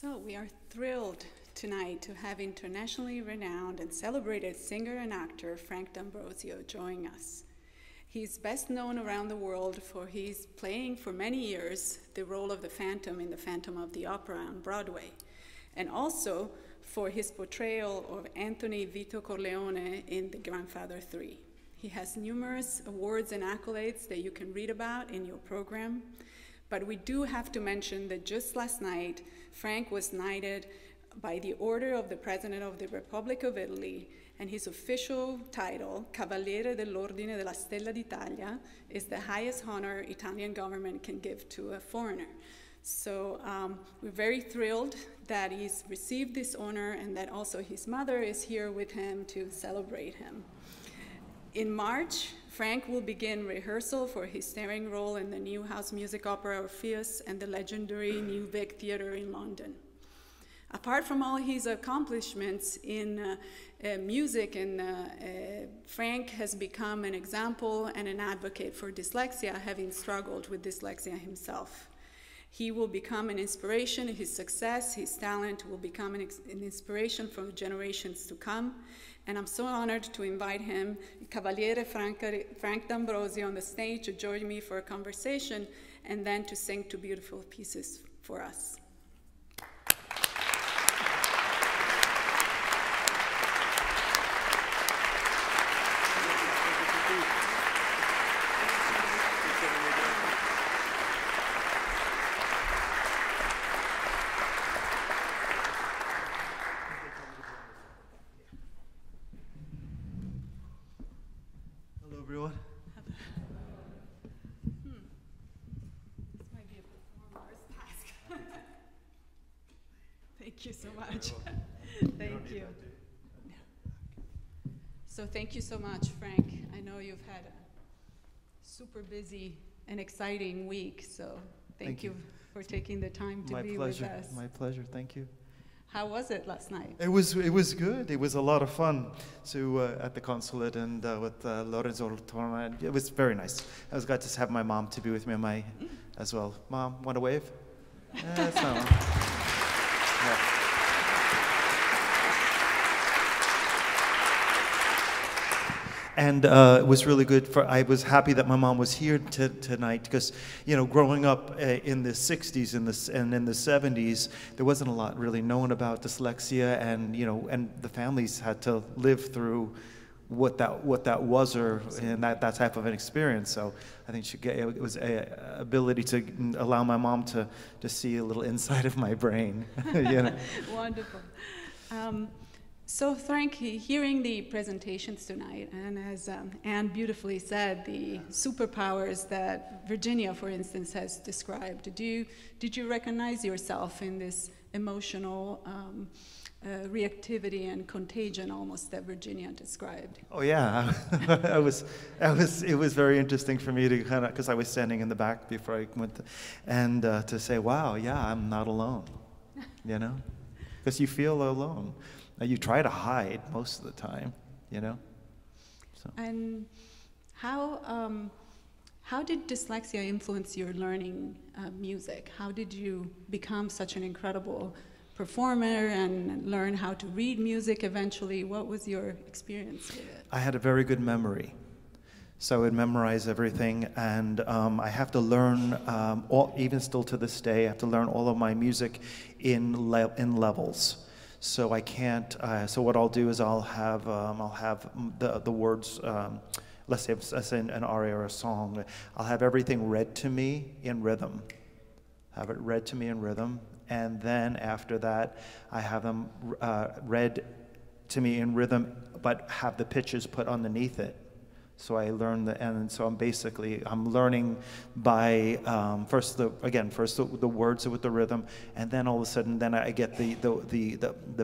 So we are thrilled tonight to have internationally renowned and celebrated singer and actor Franc D'Ambrosio join us. He's best known around the world for his playing for many years the role of the Phantom in The Phantom of the Opera on Broadway, and also for his portrayal of Anthony Vito Corleone in The Grandfather 3. He has numerous awards and accolades that you can read about in your program, but we do have to mention that just last night, Franc was knighted by the order of the President of the Republic of Italy, and his official title, Cavaliere dell'Ordine della Stella d'Italia, is the highest honor Italian government can give to a foreigner. So we're very thrilled that he's received this honor and that also his mother is here with him to celebrate him. In March, Franc will begin rehearsal for his starring role in the new house music opera Orpheus and the legendary New Vic Theatre in London. Apart from all his accomplishments in music, and Franc has become an example and an advocate for dyslexia, having struggled with dyslexia himself. He will become an inspiration. His success, his talent will become an inspiration for generations to come. And I'm so honored to invite him, Cavaliere Franc D'Ambrosio, on the stage to join me for a conversation and then to sing two beautiful pieces for us. So thank you so much, Franc. I know you've had a super busy and exciting week, so thank you for taking the time to be with us. My pleasure, thank you. How was it last night? It was good. It was a lot of fun. So at the consulate and with Lorenzo Torna, it was very nice. I was glad to have my mom to be with me and as well. Mom, want to wave? That's not yeah. And it was really good. I was happy that my mom was here tonight because, you know, growing up in the 60s and in the 70s, there wasn't a lot really known about dyslexia, and, you know, and the families had to live through what that was, or and that type of an experience. So I think it was a ability to allow my mom to see a little inside of my brain. You know? Wonderful. So Franc, hearing the presentations tonight, and as Anne beautifully said, the superpowers that Virginia, for instance, has described, did you recognize yourself in this emotional reactivity and contagion almost that Virginia described? Oh yeah, it was very interesting for me to kind of, because I was standing in the back before I went, and to say, wow, yeah, I'm not alone, you know, because you feel alone. You try to hide most of the time, you know. So. And how did dyslexia influence your learning music? How did you become such an incredible performer and learn how to read music eventually? What was your experience with it? I had a very good memory. So I would memorize everything, and I have to learn, even still to this day, I have to learn all of my music in levels. So I can't. So what I'll do is I'll have the words. Let's say it's an aria or a song. I'll have everything read to me in rhythm. Have it read to me in rhythm, and then after that, I have them read to me in rhythm, but have the pitches put underneath it. So I learn and so I'm learning by first the words with the rhythm, and then all of a sudden, then I get the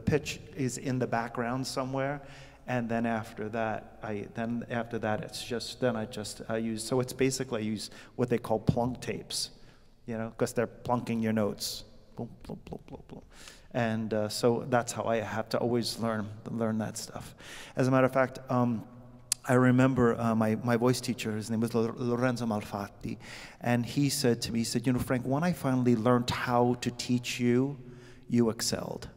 pitch is in the background somewhere, and then after that, I use, so it's basically I use what they call plunk tapes, you know, because they're plunking your notes, boom, boom, boom, boom, boom. And so that's how I have to always learn that stuff. As a matter of fact. I remember my voice teacher, his name was Lorenzo Malfatti, and he said to me, you know, Franc, when I finally learned how to teach you, you excelled.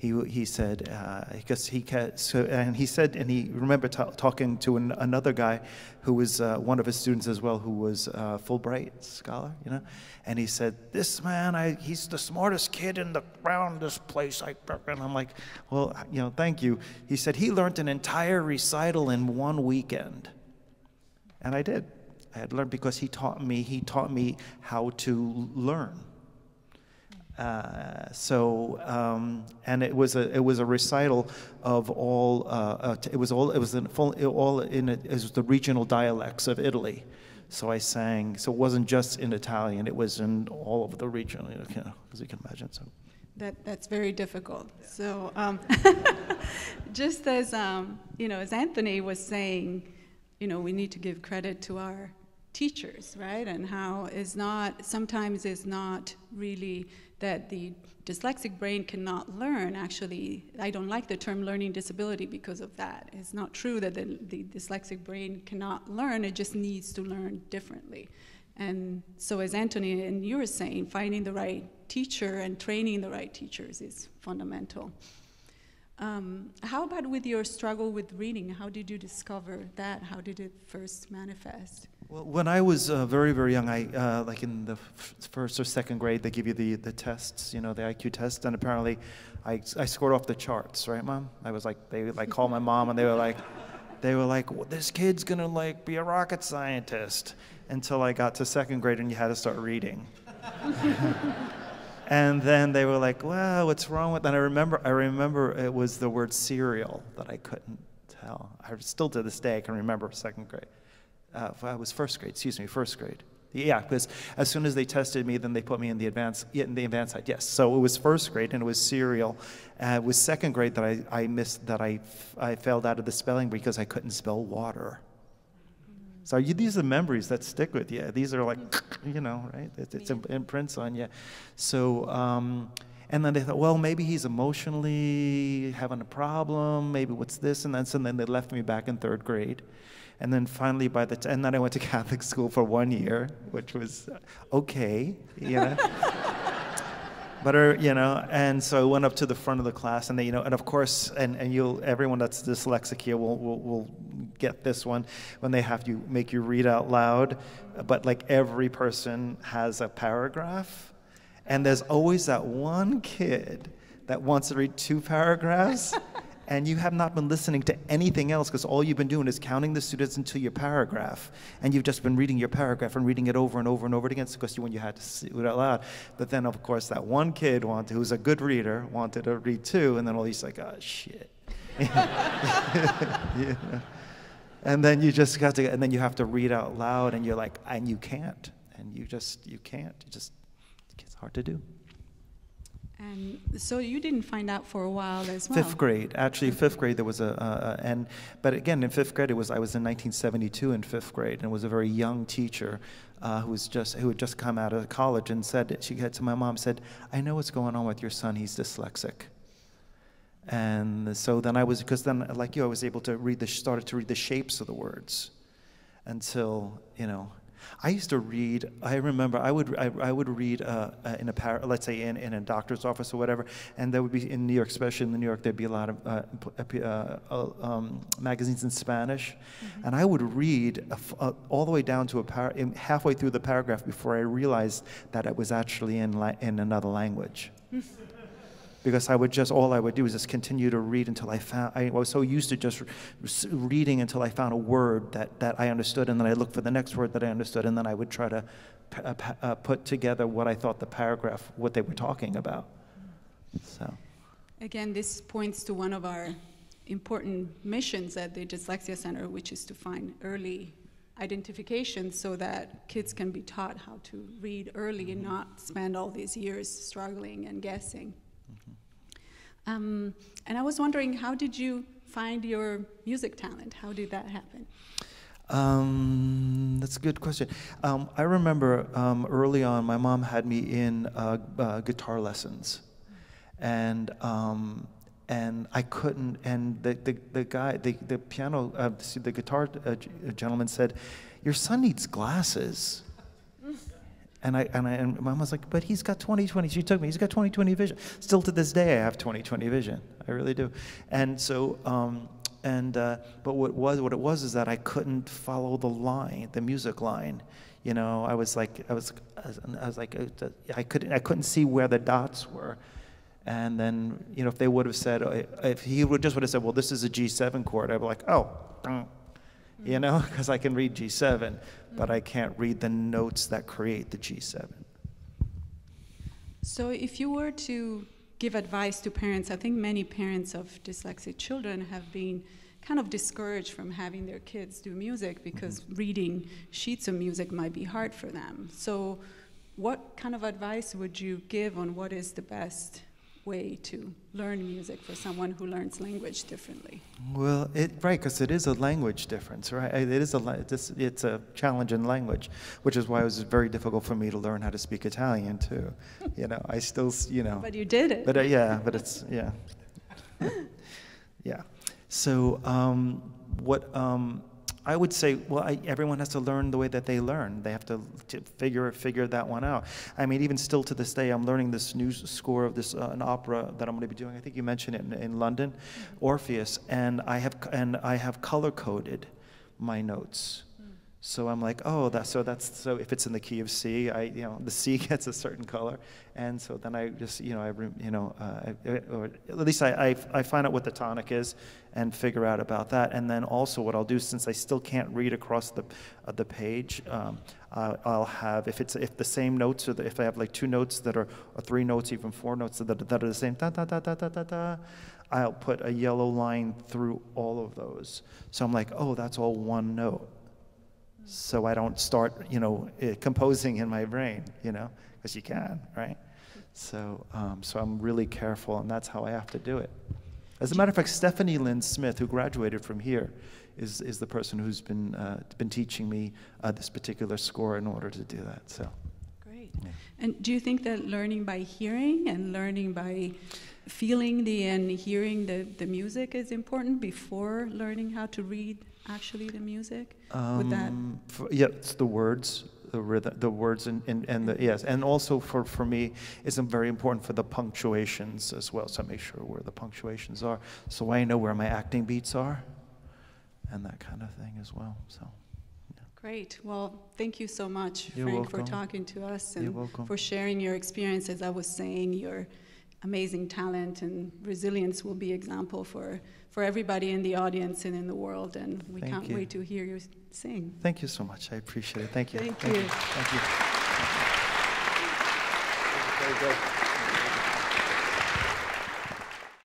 He said, because he so, and he said, and he remember talking to another guy who was one of his students as well, who was Fulbright scholar, you know, and he said, this man, he's the smartest kid in the around this place. And I'm like, well, you know, thank you. He said he learned an entire recital in one weekend, and I did. I had learned because he taught me. He taught me how to learn. And it was a recital of all it was the regional dialects of Italy, so I sang. So it wasn't just in Italian; it was in all of the region, you know, as you can imagine. So that's very difficult. Yeah. So just as you know, as Anthony was saying, you know, we need to give credit to our teachers, right? And how is not sometimes is not really that the dyslexic brain cannot learn. Actually, I don't like the term learning disability because of that. It's not true that the dyslexic brain cannot learn. It just needs to learn differently. And so as Anthony and you were saying, finding the right teacher and training the right teachers is fundamental. How about with your struggle with reading? How did you discover that? How did it first manifest? Well, when I was very, very young, I like in the first or second grade, they give you the tests, you know, the IQ test, and apparently, I scored off the charts, right, Mom? I was like, they would like call my mom, and they were like, well, this kid's gonna like be a rocket scientist, until I got to second grade, and you had to start reading. And then they were like, "Well, what's wrong with?" And I remember it was the word cereal that I couldn't tell. I still to this day I can remember second grade. I was first grade. Excuse me, first grade. Yeah, because as soon as they tested me, then they put me in the advanced side. Yes, so it was first grade and it was cereal. It was second grade that I missed that I failed out of the spelling because I couldn't spell water. So these are memories that stick with you. These are like, you know, right? It's imprints on you. So, and then they thought, well, maybe he's emotionally having a problem. Maybe what's this and that. So then they left me back in third grade. And then finally, and then I went to Catholic school for 1 year, which was okay, you know. But, you know, and so I went up to the front of the class, and they, you know, and of course, and you'll, everyone that's dyslexic here will get this one when they have to make you read out loud. But like every person has a paragraph, and there's always that one kid that wants to read two paragraphs, and you have not been listening to anything else because all you've been doing is counting the students until your paragraph, and you've just been reading your paragraph and reading it over and over and over again because you had to see it out loud. But then, of course, that one kid who's a good reader wanted to read two, and then all he's like, oh, shit. You know? And then you just got to, and then you have to read out loud, and you're like, and you can't, and you can't, you just, it's hard to do. And so you didn't find out for a while as well. Fifth grade, actually, fifth grade there was a but again in fifth grade I was in 1972 in fifth grade, and it was a very young teacher who had just come out of college, and said she had to my mom said, "I know what's going on with your son. He's dyslexic." And so then I was like you, I was able to read started to read the shapes of the words, until you know. I used to read. I remember I would read in a let's say in a doctor's office or whatever, and there would be in New York, especially in New York, there'd be a lot of magazines in Spanish, and I would read all the way down to halfway through the paragraph before I realized that it was actually in another language. Because I would just, all I would do is just continue to read until I was so used to just reading until I found a word that I understood, and then I looked for the next word that I understood, and then I would try to put together what I thought the paragraph, what they were talking about. So, again, this points to one of our important missions at the Dyslexia Center, which is to find early identification so that kids can be taught how to read early and not spend all these years struggling and guessing. And I was wondering, how did you find your music talent? How did that happen? That's a good question. I remember early on, my mom had me in guitar lessons, and I couldn't. And the guy, the guitar gentleman said, "Your son needs glasses." And Mom was like, but he's got 20/20. She took me, he's got 20/20 vision. Still to this day, I have 20/20 vision. I really do. And so, but what it was is that I couldn't follow the line, the music line. You know, I was like, I couldn't see where the dots were. And then, you know, if they would have said, if he would have said, well, this is a G7 chord, I'd be like, oh, you know, because I can read G7, but I can't read the notes that create the G7. So if you were to give advice to parents, I think many parents of dyslexic children have been kind of discouraged from having their kids do music because reading sheets of music might be hard for them. So what kind of advice would you give on what is the best way to learn music for someone who learns language differently? Well, right, because it is a language difference, right? It's a challenge in language, which is why it was very difficult for me to learn how to speak Italian too. You know, I still, you know. But you did it. But yeah, but it's, yeah. Yeah. So I would say, well, everyone has to learn the way that they learn. They have to figure that one out. I mean, even still to this day, I'm learning this new score of this an opera that I'm going to be doing. I think you mentioned it in London, Orpheus, and I have color coded my notes. So I'm like, oh, so if it's in the key of C, you know, the C gets a certain color, and so then I just, you know, or at least I find out what the tonic is and figure out about that, and then also what I'll do, since I still can't read across the page, I'll have, if the same notes, or if I have like two notes that are, or three notes, even four notes that are the same, da da da da da da da, I'll put a yellow line through all of those. So I'm like, oh, that's all one note. So I don't start, you know, composing in my brain, you know, because you can, right? So, so I'm really careful, and that's how I have to do it. As a matter of fact, Stephanie Lynn Smith, who graduated from here, is the person who's been teaching me this particular score in order to do that. So. Great. Yeah. And do you think that learning by hearing and learning by feeling and hearing the music is important before learning how to read? Actually, the music with that. Yeah, it's the words, the rhythm, the words, yes, and also for me, it's very important for the punctuations as well. So I make sure where the punctuations are, so I know where my acting beats are, and that kind of thing as well. So. Yeah. Great. Well, thank you so much, Frank, for talking to us and for sharing your experience. As I was saying, your amazing talent and resilience will be example for everybody in the audience and in the world, and we can't wait to hear you sing. Thank you so much. I appreciate it. Thank you. Thank you. Thank you. Thank you.